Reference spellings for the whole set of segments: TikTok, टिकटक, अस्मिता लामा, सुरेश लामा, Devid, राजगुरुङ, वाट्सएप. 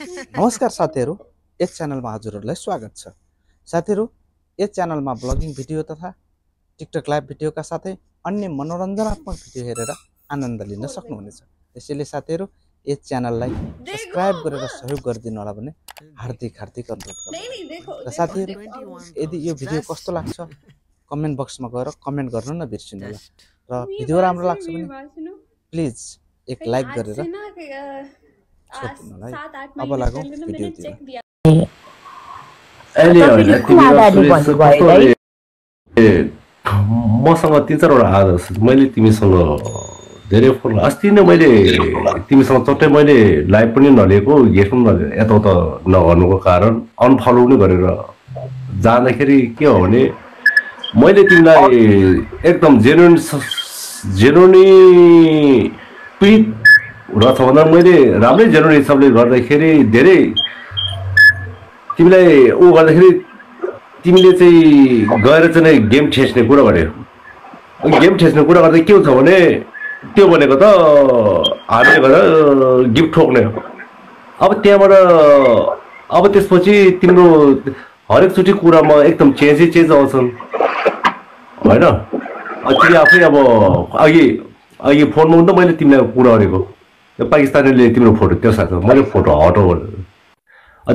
नमस्कार साथीहरु, यस च्यानलमा हजुरहरुलाई स्वागत छ। साथीहरु, यस च्यानलमा ब्लगिङ भिडियो तथा टिकटक लाइभ भिडियोका साथै अन्य मनोरञ्जनात्मक भिडियो हेरेर आनन्द लिन सक्नुहुनेछ। त्यसैले साथीहरु, यस च्यानललाई सब्स्क्राइब गरेर सहयोग गरिदिनु होला भन्ने हार्दिक अनुरोध गर्छु। साथीहरु, यदि यो भिडियो कस्तो लाग्छ कमेन्ट बक्समा गएर कमेन्ट गर्न नबिर्सिनु होला र भिडियो राम्रो लाग्छ भने प्लिज एक लाइक गरेर अब लागौ भिडियोतिर। अहिले मसँग 3-4 वटा आदर्श मैले तिमीसँग धेरै फोन अस्ति नै मैले तिमीसँग चट्टै मैले लाइभ पनि नलिएको गेस्ट पनि यताउता नगर्नुको कारण अनफलो नै गरेर जाँदाखेरि के हो भने मैले तिमीलाई एकदम जेन्युनली ट्विट भन्दा मैले राम्रै जेन्युन हिसाबले गर्दाखेरि धेरै तिमीलाई ऊ गर्दाखेरि तिमीले चाहिँ गएर चाहिँ गेम ठेस्ने कुरा गर्यो। गेम ठेस्ने कुरा गर्दा के हुन्छ भने त्यो भनेको त हामीले गएर गिफ्ट ठोक्ने हो। अब त्यहाँबाट अब त्यसपछि तिम्रो हरेकचोटि कुरामा एकदम चेन्ज आउँछन् होइन। तिमी आफै अब अघि फोनमा त मैले तिमीलाई कुरा गरेको पाकिस्तानीले तिम्रो फोटो त्यो साथ मैले फोटो हटाऊ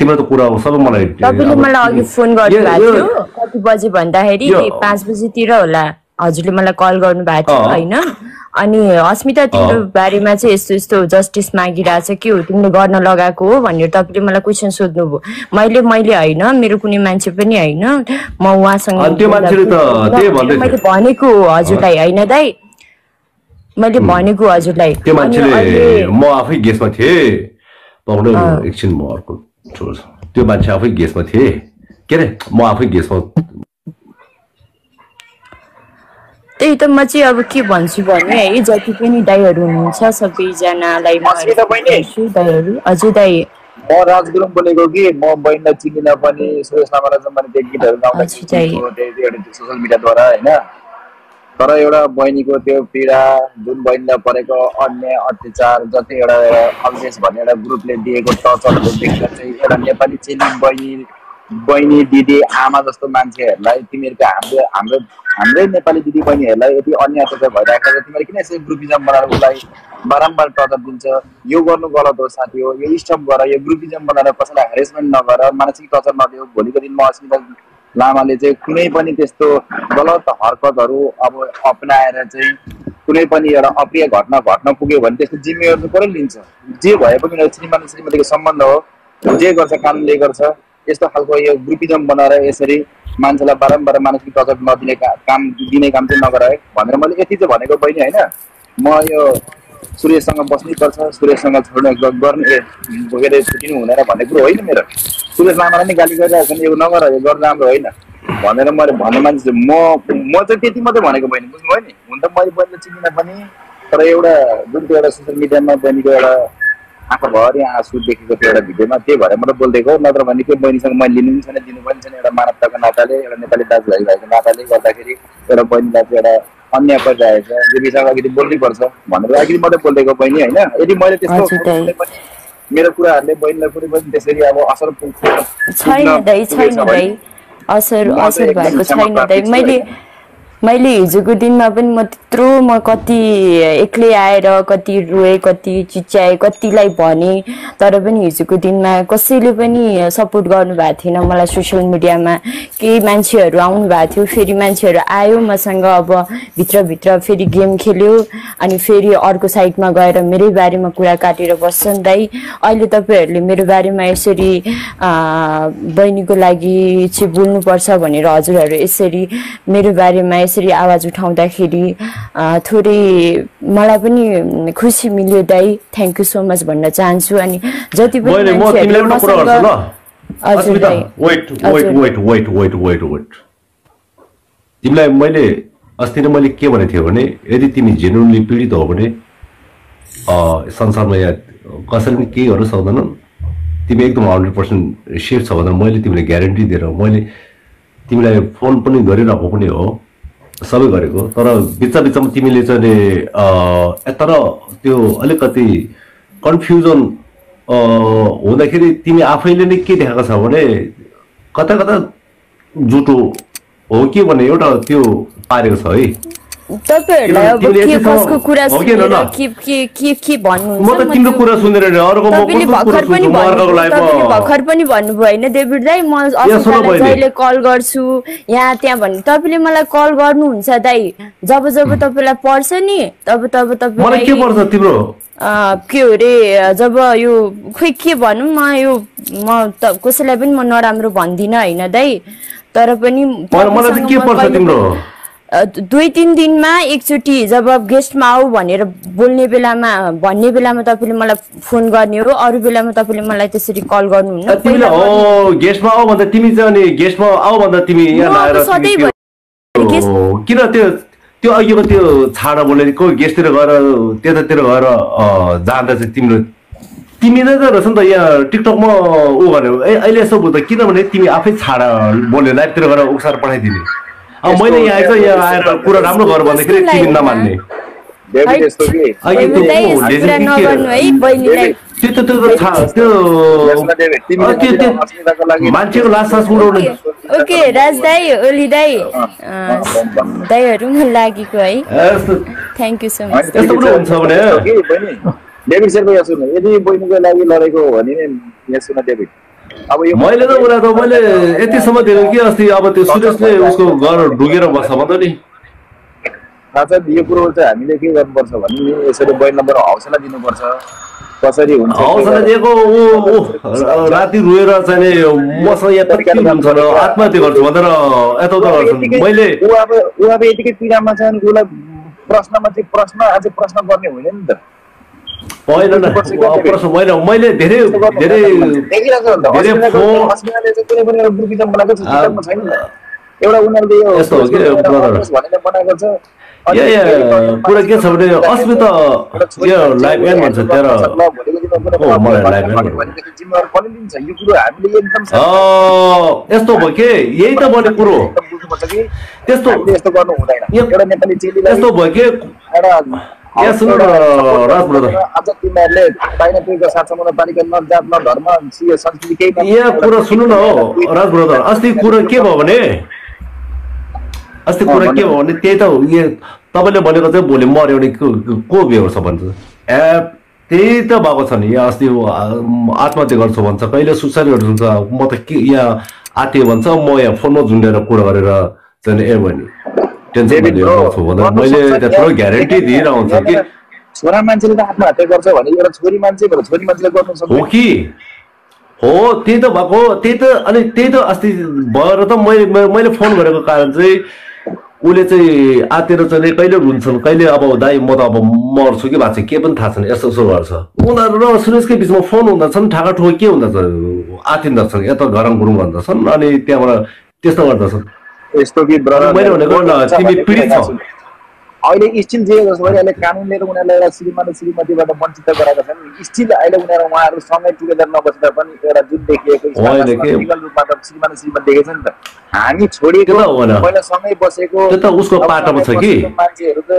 तिम्रो त कुरा हो सबै मलाई। तपाईले मलाई अघि फोन गर्नु भएको थियो कति बजे भन्दाखेरि 5 बजेतिर होला हजुरले मलाई कल गर्नु भएको थियो हैन। अनि अस्मिता तिम्रो बारेमा चाहिँ यस्तो जस्टिस मागिराछ के हो तिमीले गर्न लगाएको हो भनेर तपाईले मलाई क्वेशन सोध्नुभयो। मैले हैन मेरो कुनै मान्छे पनि हैन म उहाँसँग त्यो मान्छेले त त्यही भन्दै मैले भनेको हजुरलाई हैन दाइ मैले भनेको हजुरलाई त्यो मान्छेले म आफै गेस्टमा थिए पक्रो एकछिन म अर्को त्यो मान्छे आफै गेस्टमा थिए के रे म आफै गेस्टमा त्यही त म चाहिँ अब के भन्छु भने है जति पनि दाइहरू हुनुहुन्छ सबैजनालाई म हजुर दाइ म राजगुरुङ बोलेको कि म बहिनीलाई चिनिन पनि सुरेश लामालाई चाहिँ मैले त्यो गीतहरू गाउँदा सोशल मिडियाद्वारा हैन। तर एउटा बहिनीको त्यो पीडा जुन बहिनीलाई परेको अन्य अत्याचार जति एउटा अवशेष भन्ने एउटा ग्रुपले दिएको टचहरू देख्दा चाहिँ एउटा नेपाली चेली बहिनी दिदी आमा जस्तो मान्छेहरूलाई तिमीहरूको हाम्रै नेपाली दिदी बहिनीहरूलाई यदि अन्य अत्याचार भइरहेको छ तिमीहरू किन यसरी ग्रुपिजम बनाएर उसलाई बारम्बार टचर दिन्छ? यो गर्नु गलत हो साथी हो। यो स्टप गर, यो ग्रुपिजम बनाएर कसैलाई हेरेसमेन्ट नगर, मानसिक टचर नदेऊ। भोलिको दिन म अस्मिता लामाले चाहिँ कुनै पनि त्यस्तो गलत हरकतहरू अब अपनाएर चाहिँ कुनै पनि एउटा अप्रिय घटना घट्न पुग्यो भने त्यसको जिम्मेवारी कसले लिन्छ? जे भए पनि एउटा श्रीमान श्रीमतीको सम्बन्ध हो, जे गर्छ कानुनले गर्छ। यस्तो खालको यो ग्रुपिजम बनाएर यसरी मान्छेलाई बारम्बार मानसिक टचर नदिने काम चाहिँ नगर है भनेर मैले यति चाहिँ भनेको बहिनी होइन। म यो सूर्यसँग बस्नैपर्छ, सूर्यसँग छोड्नु गर्ने भोगेर छुटिनु हुँदैन भन्ने कुरो होइन। मेरो सुरेश लामालाई नै गाली गरिरहेको छ यो नगर यो गर्नु राम्रो होइन भनेर मैले भन्ने मान्छे म चाहिँ त्यति मात्रै भनेको बहिनी बुझ्नुभयो नि। हुन त मैले बहिनीलाई चिनिनँ पनि तर एउटा जुन त्यो एउटा सोसियल मिडियामा बहिनीको एउटा आँखाभरि आँसु देखेको त्यो एउटा भिडियोमा त्यही भएर मात्रै बोलिदिएको। नत्र भने के बहिनीसँग मैले लिनु पनि छैन दिनु पनि छैन। एउटा मानवताको नाताले एउटा नेपाली दाजुभाइ भएको नाताले गर्दाखेरि एउटा बहिनीलाई चाहिँ एउटा अन्याय गरिरहेको छ। यो विषयमा अलिकति बोल्नुपर्छ भनेर अलिकति मात्रै बोलिदिएको बहिनी होइन। यदि मैले त्यस्तो मेरो कुराहरूले बहिनीलाई कुनै पनि त्यसरी अब असर असर भएको छैन दाइ। मैले हिजोको दिनमा पनि म त्यत्रो म कति एक्लै आएर कति रोएँ कति चिच्याएँ कतिलाई भने तर पनि हिजोको दिनमा कसैले पनि सपोर्ट गर्नुभएको थिएन मलाई। सोसियल मिडियामा केही मान्छेहरू आउनुभएको थियो फेरि मान्छेहरू आयो मसँग अब भित्रभित्र फेरि गेम खेल्यो अनि फेरि अर्को साइडमा गएर मेरै बारेमा कुरा काटेर बस्छन् दाइ। अहिले तपाईँहरूले मेरो बारेमा यसरी बहिनीको लागि चाहिँ बोल्नुपर्छ भनेर हजुरहरू यसरी मेरो बारेमा यसरी आवाज उठाउँदाखेरि थोरै मलाई पनि खुसी मिल्यो दाइ। थ्याङ्क यू सो मच भन्न चाहन्छु। अनि जति पनि तिमीलाई मैले अस्ति नै मैले के भनेको थिएँ भने यदि तिमी जेन्युनली पीडित हो भने संसारमा या कसैले पनि केही गर्न सक्दैनन्। तिमी एकदम 100% सेफ छ भनेर मैले तिमीलाई ग्यारेन्टी दिएर मैले तिमीलाई फोन पनि गरिरहेको पनि हो सबै गरेको। तर बिचमा तिमीले चाहिँ तर त्यो अलिकति कन्फ्युजन होदाखेरि तिमी आफैले नै के देखाको छ भने कता कता झुटो हो कि भने एउटा त्यो पारेको छ है। तपाईहरुलाई अब के कसको कुरा सुनेर के भन्नुहुन्छ? म त तिम्रो कुरा सुनेर अरुको म भर्खर पनि भन्नुभयो हैन डेभिड दाइ, म अहिले कल गर्छु यहाँ त्यहाँ भन्नु। तपाईले मलाई कल गर्नुहुन्छ दाइ जब जब तपाईलाई पर्छ नि तब तब तपाईलाई मलाई के पर्छ तिम्रो के अरे जब यो खोइ के भन्नु म यो म कसैलाई पनि म नराम्रो भन्दिन हैन दाइ, तर पनि मलाई त के पर्छ तिम्रो? दुई तीन दिन में एकचोटी जब गेस्ट में आओ भनेर बोलने बेला में तपाईले मलाई फोन गर्ने हो, अरु बेला में तपाईले मलाई त्यसरी कल गर्नुहुन्न। तिमीले हो गेस्ट में आओ भन्दा तिमी चाहिँ अनि गेस्ट में आओ भन्दा तिमी यहाँ आएर किन त्यो त्यो अघिको त्यो छाडा बोलेको गेस्टतिर गएर त्यतातिर गएर जाँदा चाहिँ तिम्रो तिमी नै त रहेछ नि त यहाँ टिकटक मा उ गर्ने अहिले यसो बुझ्दा किनभने तिमी आफै छाडा बोले लाइभतिर गएर उक्सार पठाइदिने। मैले यहाँ आएर कुरा राम्रो गर भन्दाखेरि तिमी नमान्ने डेभिड यस्तो के कुरा नगर्नु है बहिनीलाई मान्छेको लास सास उडाउने। ओके राज दाइ ओली दाइ दाइहरु म लागेको है थ्यांक यु सो मच। यस्तो कुरा हुन्छ भने डेभिड सर भइसो यदि बहिनीको लागि लडेको हो भने यस्तो न डेभिड अब यो मैले त उला त मैले यतिसम्म दिनु कि अस्ति अब त्यो सुरेशले उसको घर ढुगेर बस्छ भन्दा नि साचा यो कुरो चाहिँ हामीले के गर्नुपर्छ भने यसरी बय नम्बर हौसला दिनुपर्छ। कसरी हुन्छ हौसला दिएको? ओ राति रोएर चाहिँ मसँग यहाँ तत्किन हुन्छ र आत्महत्या गर्छु भनेर यताउता गर्छन्। मैले उ अब यतिकै पीडामा छन् उलाई प्रश्नमा चाहिँ प्रश्न आज प्रश्न गर्ने होइन नि त यस्तो यस सुन राज ब्रदर आज तिमीहरुले पाइनापलको साथ सम्बन्ध पारिक न जात न धर्म सिए संस्कृति केही पनि यो कुरा सुन्नु न हो राज ब्रदर। अस्ति कुरा के भयो भने त्यही त हो यो तपाईले भनेको चाहिँ भोलि मर्यो भने को बेहोर्छ भन्छ त्यही त भएको छ नि। यहाँ अस्ति आत्महत्या गर्छु भन्छ, कहिले सुसाइड गर्छ, म त के यहाँ आते भन्छ, म यहाँ फोनमा झुन्डेर कुरा गरेर चाहिँ ए भने छोरा मान्छेले त आत्महत्या गर्छ भने एउटा छोरी मान्छेले गर्न सक्छ हो कि हो? त्यही त भएको, त्यही त अनि त्यही त अस्ति भएर त मैले फोन गरेको कारण चाहिँ उले चाहिँ आतेर चाहिँ कहिले रुन्छन् कहिले अब दाइ म त अब मर्छु कि भाँच्छु के पनि थाहा छैन यस्तो यस्तो गर्छ। उनीहरू र सुरेशकै बिचमा फोन हुँदछन्, ठाका ठोकी के हुँदछ आतिन्दछन्, यता गरम गुरुङ गर्दछन् अनि त्यहाँबाट त्यस्तो गर्दछन्। अहिले स्टिल जे गर्छ भने अहिले कानुनले उनीहरूलाई एउटा श्रीमान श्रीमतीबाट वञ्चित गराएका छन्। स्टिल अहिले उनीहरू उहाँहरू सँगै टुगेदर नबस्दा पनि एउटा जुट देखिएको रूपमा त श्रीमान श्रीमती देखेछ नि त। हामी छोडिएको पहिला सँगै बसेको मान्छेहरू त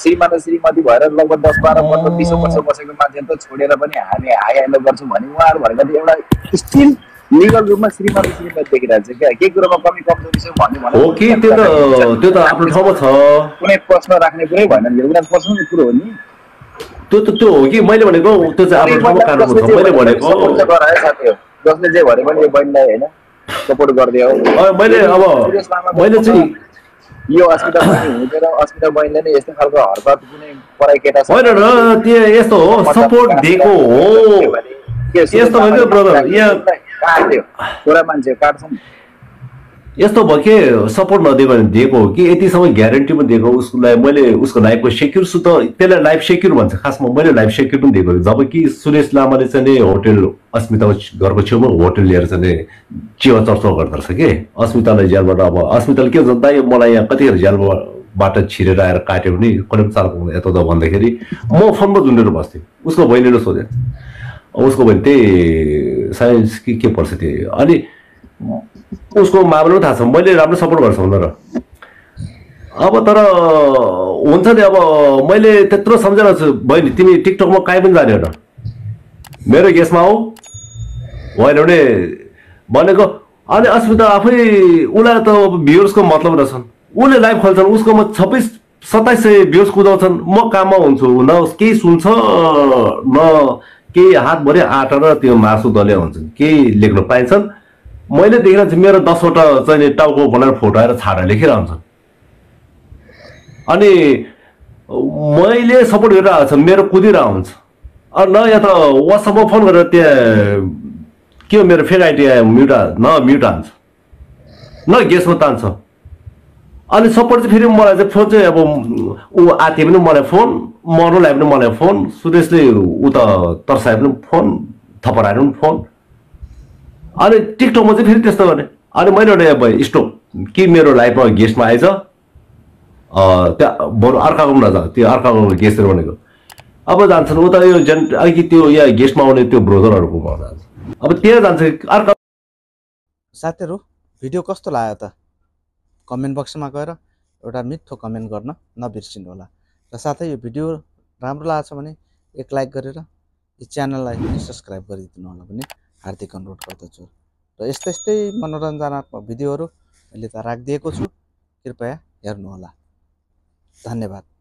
श्रीमान श्रीमती भएर लगभग 10-12 वर्ष 20 वर्ष बसेको मान्छेहरू त छोडेर पनि हामी हाइलो गर्छौँ भने उहाँहरू भनेको एउटा स्टिल लीगल रूपमा श्रीमती श्रीमती देखिरहेको छ। के कुरामा कमी कमजोरी छ भन्ने हो कि त्यो त आफ्नो ठाउँमा छ, कुनै प्रश्न राख्ने कुरै भएन नि, एउटा प्रश्नको कुरो हो नि त्यो हो कि मैले भनेको त्यो चाहिँ आफ्नो ठाउँमा कानुन छ। मैले भनेको जसले जे भने पनि यो बहिनीलाई हैन सपोर्ट गर्दियो। मैले चाहिँ यो अस्पताल हुँदैन अस्पताल बहिनीले नै यस्तो खालको हरबात कुनै पराई केटा छैन र त्यो यस्तो हो सपोर्ट दिएको हो। यस्तो भयो ब्रदर यहाँ यस्तो भयो कि सपोर्ट नदिएको भने दिएको हो कि यतिसम्म ग्यारेन्टी पनि दिएको उसलाई। मैले उसको लाइफको सेक्युर छु त त्यसलाई लाइफ सेक्युर भन्छ, खासमा मैले लाइफ सेक्युर पनि दिएको। जबकि सुरेश लामाले चाहिँ होटल अस्मिताको घरको छेउमा होटल लिएर चाहिँ चिया चर्चा गर्दोरहेछ कि अस्मितालाई जेलबाट। अब अस्मिताले के जनता यो मलाई यहाँ कतिखेर जेलबाट छिरेर आएर काट्यो भने कलेम चालक यता उता भन्दाखेरि म फोनमा झुन्डेर बस्थेँ। उसको बहिनीले सोधेँ, उसको बहिनी त्यही साइन्स के पर्छ त्यही अनि उसको मामला थाहा छ मैले राम्रो सपोर्ट गर्छु भनेर। अब तर हुन्छ नि अब मैले त्यत्रो सम्झेर बहिनी तिमी टिकटकमा काहीँ पनि जाने हो र मेरो गेसमा हो होइन भने भनेको अनि अस्पताल आफै उलाई त भ्युअर्सको मतलब रहेछन् उले लाइभ खोल्छन् उसको म 26-27 सय भ्युअर्स कुदाउँछन् म काममा हुन्छु न केही सुन्छ न केही हातभरि आटा र त्यो मासु दले हुन्छन् केही लेख्न पाइन्छन् मैले देखेर मेरो 10 वटा चाहिँ टाउको बनाएर फोटाएर छाडा लेखिरहन्छन् अनि मैले सपोर्ट गरिरहेको छ मेरो कुदिरहेको हुन्छ न या त वाट्सएपमा फोन गरेर त्यहाँ क्यों मेरे फेक आइडी म्युटा न म्युट हान्छ न गेसमा तान्छ अनि सपोर्ट चाहिँ फेरि मलाई फोन चाहिँ अब ऊ आते पनि मलाई फोन मर्नु लाग्यो पनि मलाई फोन सुदेशले उता तर्साए पनि फोन थपराए पनि फोन अनि टिकटकमा चाहिँ फेरि त्यस्तो गर्ने अनि मैले एउटा अब स्टोप कि मेरो लाइफमा गेस्टमा आएछ त्यो बरु अर्काको पनि नजान्छ त्यो अर्काको गेस्टहरू भनेको अब जान्छन् उता यो जेन अघि त्यो या गेस्टमा आउने त्यो ब्रोजरहरूकोमा जान्छ अब तेरा जान साथीहरु भिडियो कस्तो लाग्यो त कमेन्ट बक्समा गएर एउटा मिठो कमेन्ट गर्न नबिर्सिनु होला र साथै यो भिडियो राम्रो लाग्छ भने एक लाइक गरेर यो च्यानललाई सब्स्क्राइब गरिदिनु होला भन्ने हार्दिक अनुरोध गर्दछु र यस्तै यस्तै मनोरञ्जनात्मक भिडियोहरु मैले त राखिदिएको छु कृपया हेर्नु होला धन्यवाद।